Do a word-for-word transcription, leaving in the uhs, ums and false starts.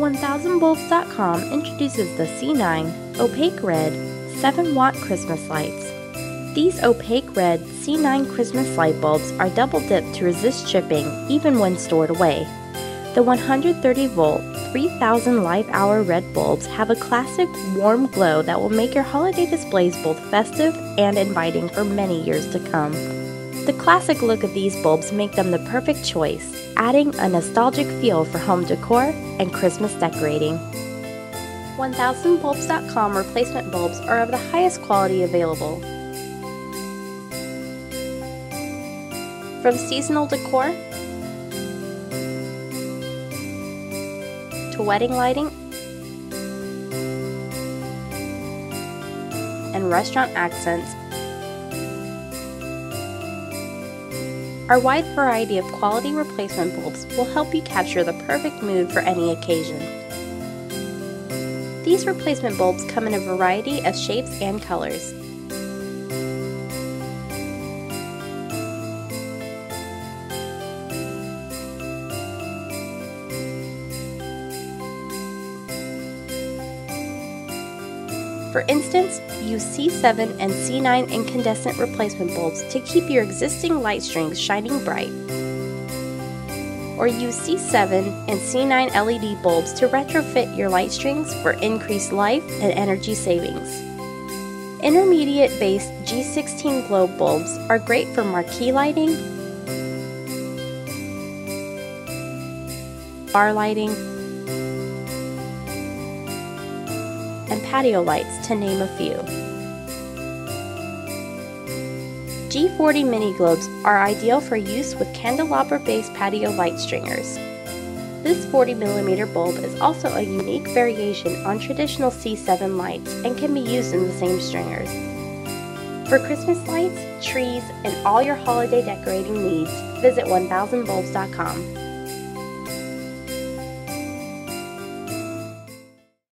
one thousand bulbs dot com introduces the C nine Opaque Red seven watt Christmas lights. These opaque red C nine Christmas light bulbs are double dipped to resist chipping even when stored away. The one hundred thirty volt, three thousand light hour red bulbs have a classic warm glow that will make your holiday displays both festive and inviting for many years to come. The classic look of these bulbs make them the perfect choice, adding a nostalgic feel for home decor and Christmas decorating. one thousand bulbs dot com replacement bulbs are of the highest quality available. From seasonal decor to wedding lighting and restaurant accents, our wide variety of quality replacement bulbs will help you capture the perfect mood for any occasion. These replacement bulbs come in a variety of shapes and colors. For instance, use C seven and C nine incandescent replacement bulbs to keep your existing light strings shining bright. Or use C seven and C nine L E D bulbs to retrofit your light strings for increased life and energy savings. Intermediate-based G sixteen globe bulbs are great for marquee lighting, bar lighting, and patio lights, to name a few. G forty mini globes are ideal for use with candelabra-based patio light stringers. This forty millimeter bulb is also a unique variation on traditional C seven lights and can be used in the same stringers. For Christmas lights, trees, and all your holiday decorating needs, visit one thousand bulbs dot com.